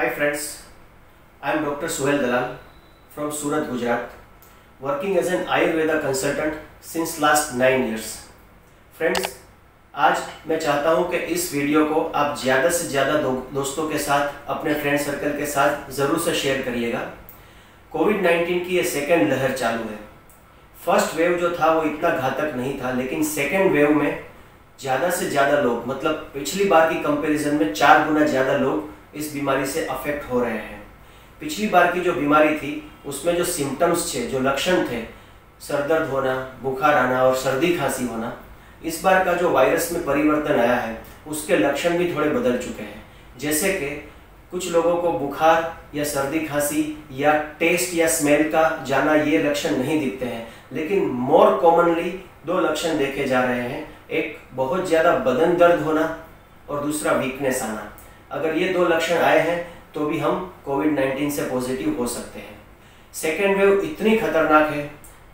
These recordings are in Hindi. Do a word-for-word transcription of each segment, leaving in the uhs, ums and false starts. Hi friends, I am Doctor Suhel Dalal from Surat, Gujarat, working as an Ayurveda consultant since last nine years. Friends, आज मैं चाहता हूं कि इस वीडियो को आप ज़्यादा से ज़्यादा दो, दोस्तों के साथ, अपने फ्रेंड सर्कल के साथ ज़रूर से शेयर करिएगा। कोविड नाइन्टीन की ये सेकेंड लहर चालू है। फर्स्ट वेव जो था वो इतना घातक नहीं था, लेकिन सेकेंड वेव में ज़्यादा से ज़्यादा लोग, मतलब पिछली बार की कंपेरिजन में चार गुना ज़्यादा लोग इस बीमारी से अफेक्ट हो रहे हैं। पिछली बार की जो बीमारी थी उसमें जो सिम्टम्स थे, जो लक्षण थे, सर दर्द होना, बुखार आना और सर्दी खांसी होना, इस बार का जो वायरस में परिवर्तन आया है उसके लक्षण भी थोड़े बदल चुके हैं। जैसे कि कुछ लोगों को बुखार या सर्दी खांसी या टेस्ट या स्मेल का जाना, ये लक्षण नहीं दिखते हैं, लेकिन मोर कॉमनली दो लक्षण देखे जा रहे हैं। एक बहुत ज़्यादा बदन दर्द होना और दूसरा वीकनेस आना। अगर ये दो लक्षण आए हैं तो भी हम कोविड नाइन्टीन से पॉजिटिव हो सकते हैं। सेकेंड वेव इतनी खतरनाक है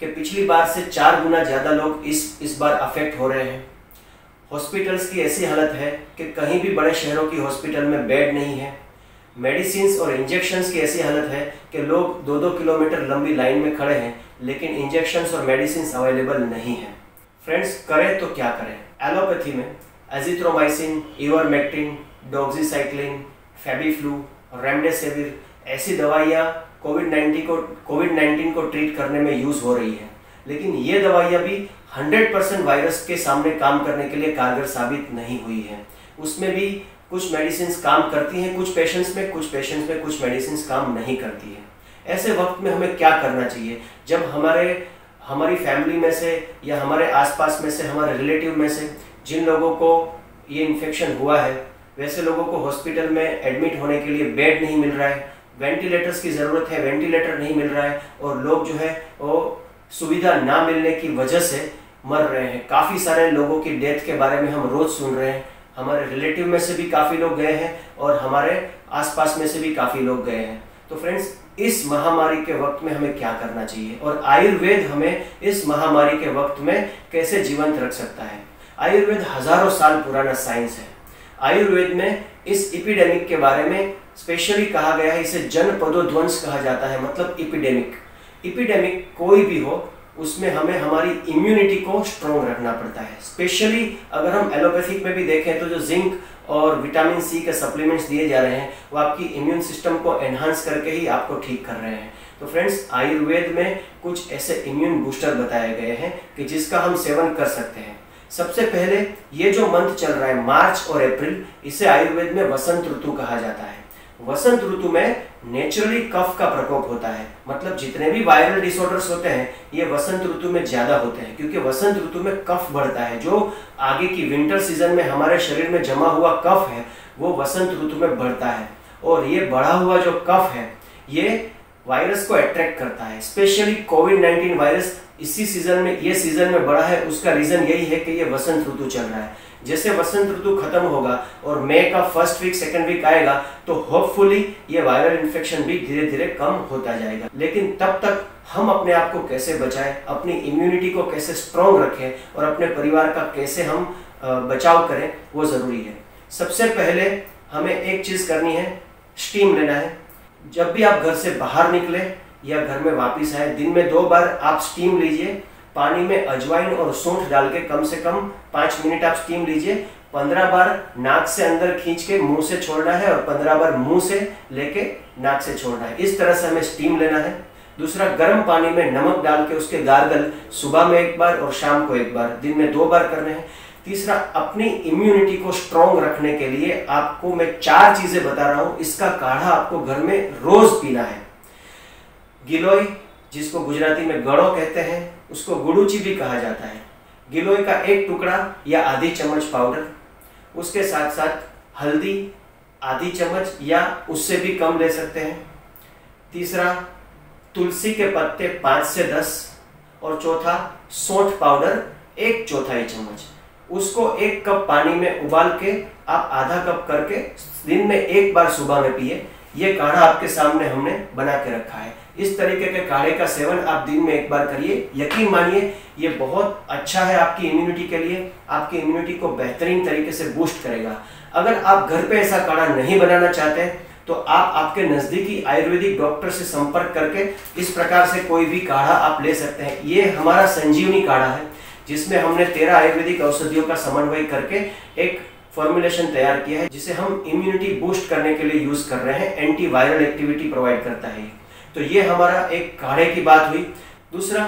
कि पिछली बार से चार गुना ज़्यादा लोग इस इस बार अफेक्ट हो रहे हैं। हॉस्पिटल्स की ऐसी हालत है कि कहीं भी बड़े शहरों की हॉस्पिटल में बेड नहीं है। मेडिसिन्स और इंजेक्शंस की ऐसी हालत है कि लोग दो दो किलोमीटर लंबी लाइन में खड़े हैं, लेकिन इंजेक्शंस और मेडिसिन्स अवेलेबल नहीं हैं। फ्रेंड्स, करें तो क्या करें? एलोपैथी में azithromycin, ivermectin, doxycycline, Fabiflu, remdesivir ऐसी दवाइयाँ कोविड नाइन्टीन को कोविड नाइन्टीन को ट्रीट करने में यूज़ हो रही है, लेकिन ये दवाइयाँ भी हंड्रेड परसेंट वायरस के सामने काम करने के लिए कारगर साबित नहीं हुई है। उसमें भी कुछ मेडिसिन्स काम करती हैं कुछ पेशेंट्स में, कुछ पेशेंट्स में कुछ मेडिसिन्स काम नहीं करती है। ऐसे वक्त में हमें क्या करना चाहिए? जब हमारे हमारी फैमिली में से या हमारे आसपास में से, हमारे रिलेटिव में से जिन लोगों को ये इन्फेक्शन हुआ है, वैसे लोगों को हॉस्पिटल में एडमिट होने के लिए बेड नहीं मिल रहा है, वेंटिलेटर्स की ज़रूरत है, वेंटिलेटर नहीं मिल रहा है, और लोग जो है वो सुविधा ना मिलने की वजह से मर रहे हैं। काफ़ी सारे लोगों की डेथ के बारे में हम रोज़ सुन रहे हैं। हमारे रिलेटिव में से भी काफ़ी लोग गए हैं और हमारे आसपास में से भी काफ़ी लोग गए हैं। तो फ्रेंड्स, इस महामारी के वक्त में हमें क्या करना चाहिए और आयुर्वेद हमें इस महामारी के वक्त में कैसे जीवंत रख सकता है? आयुर्वेद हज़ारों साल पुराना साइंस है। आयुर्वेद में इस इपिडेमिक के बारे में स्पेशली कहा गया है, इसे जनपदोध्वंस कहा जाता है, मतलब इपिडेमिक। इपिडेमिक कोई भी हो, उसमें हमें हमारी इम्यूनिटी को स्ट्रॉन्ग रखना पड़ता है। स्पेशली अगर हम एलोपैथिक में भी देखें तो जो जिंक और विटामिन सी के सप्लीमेंट्स दिए जा रहे हैं वो आपकी इम्यून सिस्टम को एनहांस करके ही आपको ठीक कर रहे हैं। तो फ्रेंड्स, आयुर्वेद में कुछ ऐसे इम्यून बूस्टर बताए गए हैं कि जिसका हम सेवन कर सकते हैं। सबसे पहले ये जो मंथ चल रहा है, मार्च और अप्रैल, इसे आयुर्वेद में वसंत ऋतु कहा जाता है। वसंत ऋतु में नेचुरली कफ का प्रकोप होता है, मतलब जितने भी वायरल डिसऑर्डर्स होते हैं ये वसंत ऋतु में ज़्यादा होते हैं, क्योंकि वसंत ऋतु में कफ बढ़ता है। जो आगे की विंटर सीजन में हमारे शरीर में जमा हुआ कफ है वो वसंत ऋतु में बढ़ता है, और ये बढ़ा हुआ जो कफ है ये वायरस को अट्रैक्ट करता है। स्पेशली कोविड नाइन्टीन वायरस इसी सीजन में, ये सीजन में बढ़ा है। उसका रीज़न यही है कि ये वसंत ऋतु चल रहा है। जैसे वसंत ऋतु खत्म होगा और मई का फर्स्ट वीक, सेकेंड वीक आएगा तो होपफुली ये वायरल इन्फेक्शन भी धीरे धीरे कम होता जाएगा। लेकिन तब तक हम अपने आप को कैसे बचाएं, अपनी इम्यूनिटी को कैसे स्ट्रॉन्ग रखें और अपने परिवार का कैसे हम बचाव करें, वो ज़रूरी है। सबसे पहले हमें एक चीज़ करनी है, स्टीम लेना है। जब भी आप घर से बाहर निकले या घर में वापस आए, दिन में दो बार आप स्टीम लीजिए। पानी में अजवाइन और सूंठ डाल के कम से कम पाँच मिनट आप स्टीम लीजिए। पंद्रह बार नाक से अंदर खींच के मुंह से छोड़ना है और पंद्रह बार मुंह से लेके नाक से छोड़ना है। इस तरह से हमें स्टीम लेना है। दूसरा, गर्म पानी में नमक डाल के उसके गार्गल सुबह में एक बार और शाम को एक बार, दिन में दो बार करने हैं। तीसरा, अपनी इम्यूनिटी को स्ट्रॉन्ग रखने के लिए आपको मैं चार चीज़ें बता रहा हूँ, इसका काढ़ा आपको घर में रोज़ पीना है। गिलोय, जिसको गुजराती में गड़ो कहते हैं, उसको गुडूची भी कहा जाता है। गिलोय का एक टुकड़ा या आधी चम्मच पाउडर, उसके साथ साथ हल्दी आधी चम्मच या उससे भी कम ले सकते हैं। तीसरा, तुलसी के पत्ते पाँच से दस, और चौथा, सौंठ पाउडर एक चौथाई चम्मच। उसको एक कप पानी में उबाल के आप आधा कप करके दिन में एक बार सुबह में पिए। ये काढ़ा आपके सामने हमने बना के रखा है। इस तरीके के काढ़े का सेवन आप दिन में एक बार करिए। यकीन मानिए ये बहुत अच्छा है आपकी इम्यूनिटी के लिए, आपकी इम्यूनिटी को बेहतरीन तरीके से बूस्ट करेगा। अगर आप घर पे ऐसा काढ़ा नहीं बनाना चाहते तो आप आपके नजदीकी आयुर्वेदिक डॉक्टर से संपर्क करके इस प्रकार से कोई भी काढ़ा आप ले सकते हैं। ये हमारा संजीवनी काढ़ा है जिसमें हमने तेरह आयुर्वेदिक औषधियों का समन्वय करके एक फॉर्मुलेशन तैयार किया है जिसे हम इम्यूनिटी बूस्ट करने के लिए यूज कर रहे हैं। एंटी वायरल एक्टिविटी प्रोवाइड करता है। तो ये हमारा एक काढ़े की बात हुई। दूसरा,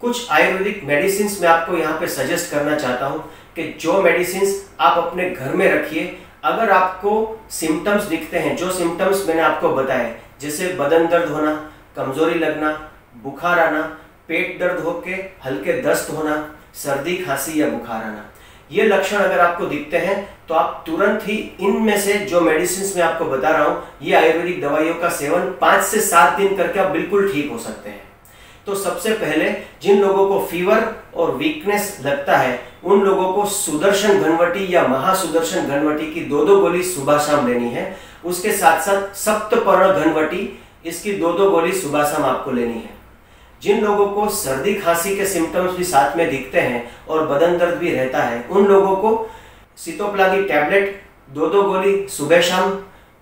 कुछ आयुर्वेदिक मेडिसिन मैं आपको यहाँ पे सजेस्ट करना चाहता हूँ कि जो मेडिसिन आप अपने घर में रखिए। अगर आपको सिम्टम्स दिखते हैं, जो सिम्टम्स मैंने आपको बताए, जैसे बदन दर्द होना, कमजोरी लगना, बुखार आना, पेट दर्द होके हल्के दस्त होना, सर्दी खांसी या बुखार आना, ये लक्षण अगर आपको दिखते हैं तो आप तुरंत ही इनमें से जो मेडिसिन मैं आपको बता रहा हूँ ये आयुर्वेदिक दवाइयों का सेवन पाँच से सात दिन करके आप बिल्कुल ठीक हो सकते हैं। तो सबसे पहले जिन लोगों को फीवर और वीकनेस लगता है उन लोगों को सुदर्शन घनवटी या महासुदर्शन घनवटी की दो दो गोली सुबह शाम लेनी है। उसके साथ साथ सप्तपर्ण घनवटी, इसकी दो दो गोली सुबह शाम आपको लेनी है। जिन लोगों को सर्दी खांसी के सिम्टम्स भी साथ में दिखते हैं और बदन दर्द भी रहता है उन लोगों को सितोपलादी टैबलेट दो दो गोली सुबह शाम,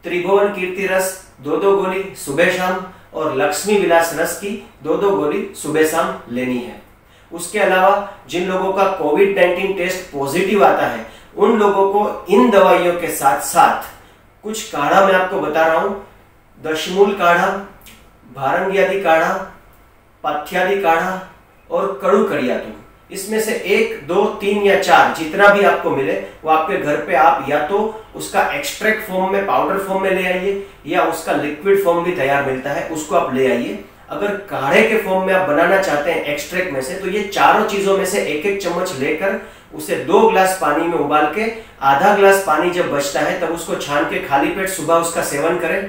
त्रिभुवन कीर्ति रस दो दो गोली सुबह शाम और लक्ष्मी विलास रस की दो दो गोली सुबह शाम लेनी है। उसके अलावा जिन लोगों का कोविड नाइनटीन टेस्ट पॉजिटिव आता है उन लोगों को इन दवाइयों के साथ साथ कुछ काढ़ा मैं आपको बता रहा हूं, दशमूल काढ़ा, भारंग्यादी काढ़ा, पथ्यादि काढ़ा और कड़ुकड़ियातु, इसमें से एक दो तीन या चार जितना भी आपको मिले वो आपके घर पे आप या तो उसका एक्सट्रैक्ट फॉर्म में, पाउडर फॉर्म में ले आइए या उसका लिक्विड फॉर्म भी तैयार मिलता है उसको आप ले आइए। अगर काढ़े के फॉर्म में आप बनाना चाहते हैं एक्सट्रैक्ट में से, तो ये चारों चीजों में से एक एक चम्मच लेकर उसे दो ग्लास पानी में उबाल के आधा ग्लास पानी जब बचता है तब उसको छान के खाली पेट सुबह उसका सेवन करें।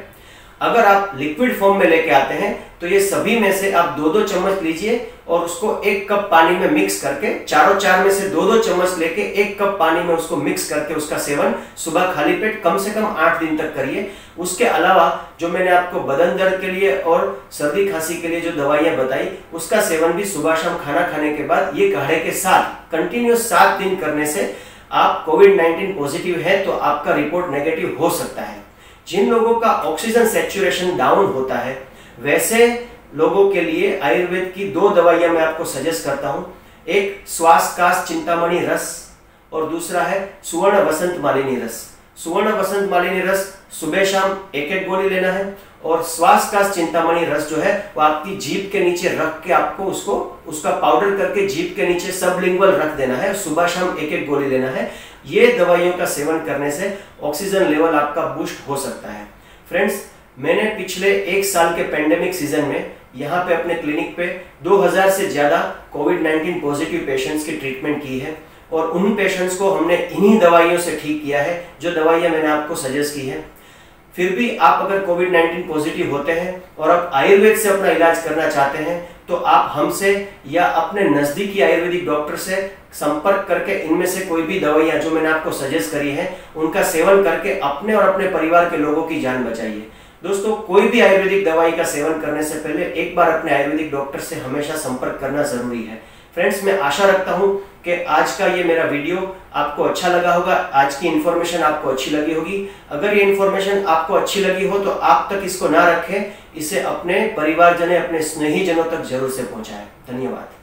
अगर आप लिक्विड फॉर्म में लेके आते हैं तो ये सभी में से आप दो दो चम्मच लीजिए और उसको एक कप पानी में मिक्स करके, चारों चार में से दो दो चम्मच लेके एक कप पानी में उसको मिक्स करके उसका सेवन सुबह खाली पेट कम से कम आठ दिन तक करिए। उसके अलावा जो मैंने आपको बदन दर्द के लिए और सर्दी खांसी के लिए जो दवाइयां बताई उसका सेवन भी सुबह शाम खाना खाने के बाद ये काढ़े के साथ कंटिन्यूस सात दिन करने से आप कोविड नाइनटीन पॉजिटिव है तो आपका रिपोर्ट नेगेटिव हो सकता है। जिन लोगों का ऑक्सीजन सैचुरेशन डाउन होता है वैसे लोगों के लिए आयुर्वेद की दो दवाइयां मैं आपको सजेस्ट करता हूं, एक श्वास कास चिंतामणि रस और दूसरा है स्वर्ण वसंत मालिनी रस। स्वर्ण वसंत मालिनी रस सुबह शाम एक एक गोली लेना है और श्वास कास चिंतामणि रस जो है वो आपकी जीभ के नीचे रख के आपको उसको उसका पाउडर करके जीभ के नीचे सबलिंगुअल रख देना है, सुबह शाम एक एक गोली लेना है। ये दवाइयों का सेवन करने से ऑक्सीजन लेवल आपका बूस्ट हो सकता है। फ्रेंड्स, मैंने पिछले एक साल के पेंडेमिक सीजन में यहाँ पे अपने क्लिनिक पे दो हज़ार से ज़्यादा कोविड नाइनटीन पॉजिटिव पेशेंट्स की ट्रीटमेंट की है और उन पेशेंट्स को हमने इन्हीं दवाइयों से ठीक किया है जो दवाइयाँ मैंने आपको सजेस्ट की है। फिर भी आप अगर कोविड नाइनटीन पॉजिटिव होते हैं और आप आयुर्वेद से अपना इलाज करना चाहते हैं तो आप हमसे या अपने नज़दीकी आयुर्वेदिक डॉक्टर से संपर्क करके इनमें से कोई भी दवाइयाँ जो मैंने आपको सजेस्ट करी हैं उनका सेवन करके अपने और अपने परिवार के लोगों की जान बचाइए। दोस्तों, कोई भी आयुर्वेदिक दवाई का सेवन करने से पहले एक बार अपने आयुर्वेदिक डॉक्टर से हमेशा संपर्क करना ज़रूरी है। फ्रेंड्स, मैं आशा रखता हूँ कि आज का ये मेरा वीडियो आपको अच्छा लगा होगा, आज की इन्फॉर्मेशन आपको अच्छी लगी होगी। अगर ये इन्फॉर्मेशन आपको अच्छी लगी हो तो आप तक इसको ना रखें, इसे अपने परिवारजन, अपने स्नेहीजनों तक जरूर से पहुंचाएं। धन्यवाद।